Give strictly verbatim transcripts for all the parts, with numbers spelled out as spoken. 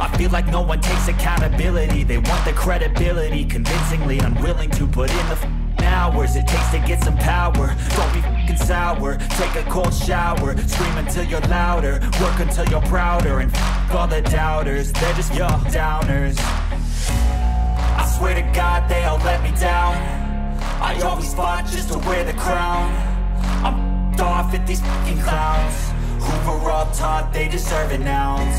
I feel like no one takes accountability. They want the credibility, convincingly unwilling to put in the f hours it takes to get some power. Don't be f***ing sour, take a cold shower. Scream until you're louder, work until you're prouder. And f*** all the doubters, they're just your downers. I swear to God they all let me down. I always fought just to wear the crown. I'm off at these fucking clowns who were all taught they deserve an ounce.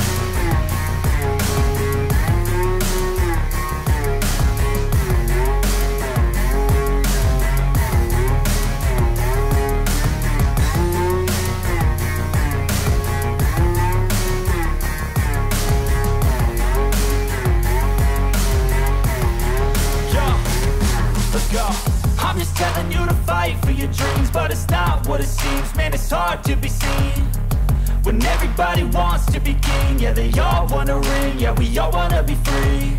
I'm just telling you to fight for your dreams, but it's not what it seems. Man, it's hard to be seen when everybody wants to be king. Yeah, they all wanna ring, yeah, we all wanna be free.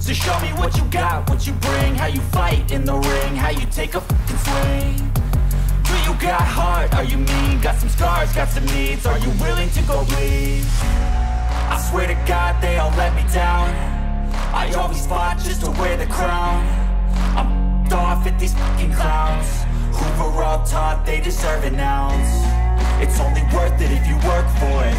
So show me what you got, what you bring, how you fight in the ring, how you take a fucking swing. Do you got heart, are you mean? Got some scars, got some needs, are you willing to go bleed? I swear to God they all let me down. I always fought just to wear the crown. I'm off at these fucking clowns who were all taught they deserve an ounce. It's only worth it if you work for it.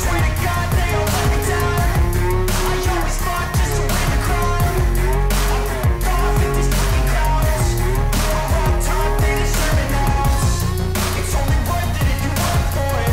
swear to God they all let me down. I always fought just to wear the crown. I'm off at these fucking clowns who were all taught they deserve an ounce. It's only worth it if you work for it.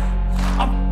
I'm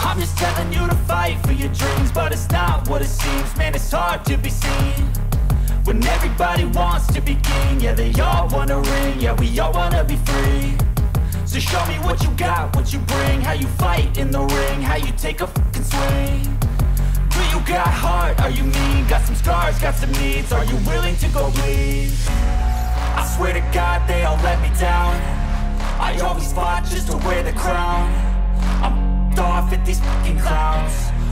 I'm just telling you to fight for your dreams, but it's not what it seems. Man, it's hard to be seen when everybody wants to be king. Yeah, they all wanna ring, yeah, we all wanna be free. So show me what you got, what you bring, how you fight in the ring, how you take a fucking swing. Do you got heart, are you mean? Got some scars, got some needs, are you willing to go bleed? I swear to God they all let me down. I always fought just to wear the crown. I'm off at these fucking clowns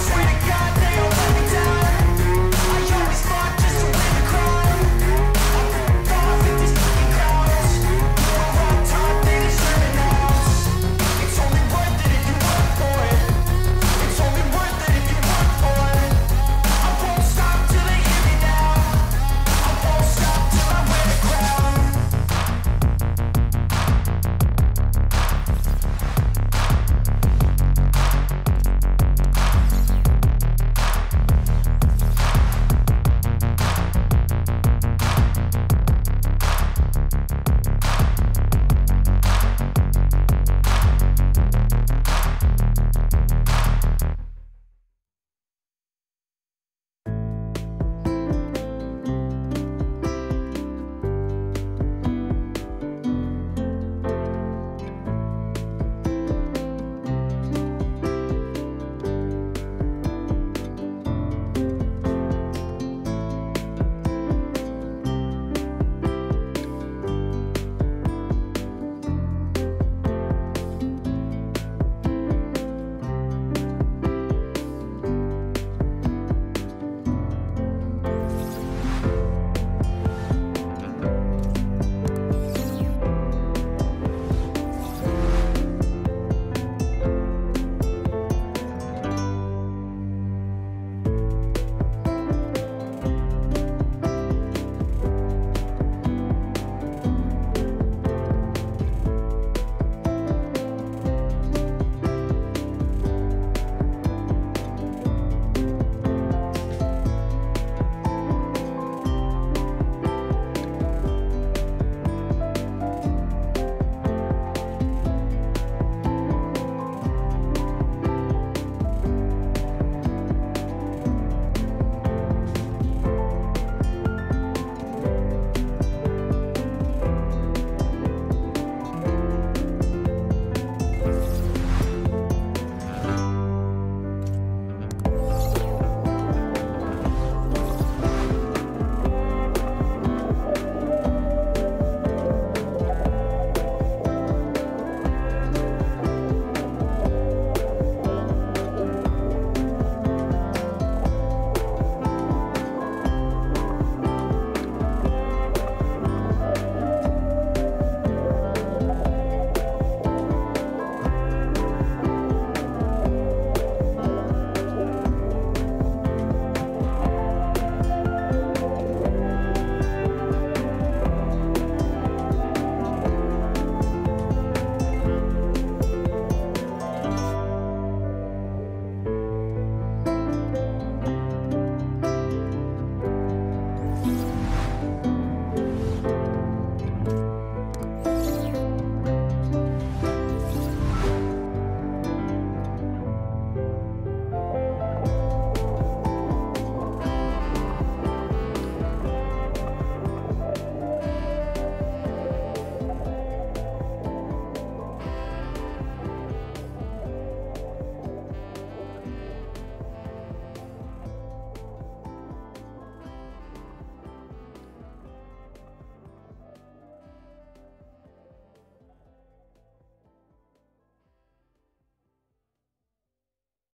swear to God.